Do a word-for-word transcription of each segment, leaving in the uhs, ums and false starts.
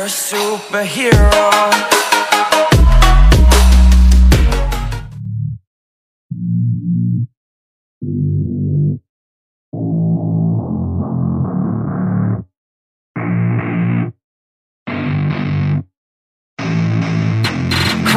you're a superhero.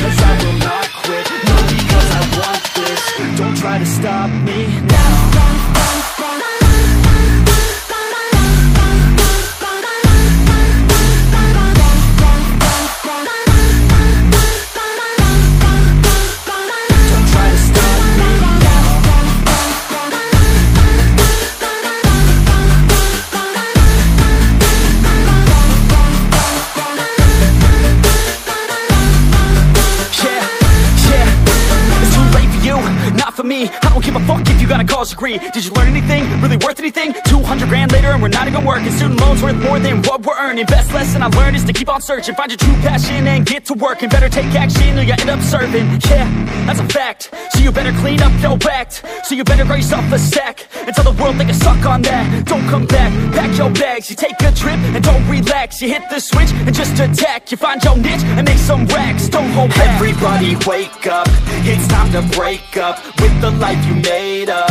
cause I will not quit. No, because I want this. Don't try to stop me now. I don't give a fuck if you got a college degree. Did you learn anything? Really worth anything? two hundred grand later and we're not even working. Student loans worth more than what we're earning. Best lesson I've learned is to keep on searching. Find your true passion and get to work. And better take action or you end up serving. Yeah, that's a fact. So you better clean up your act. So you better grow yourself a sack. And tell the world they can suck on that. Don't come back, pack your bags. You take a trip and don't relax. You hit the switch and just attack. You find your niche and make some racks. Don't hold back. Everybody wake up, it's time to break up with the life you made up.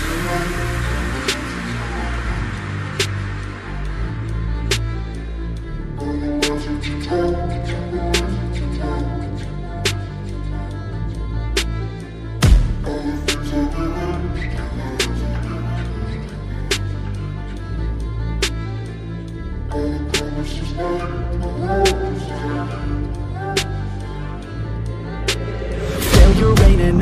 Failure ain't an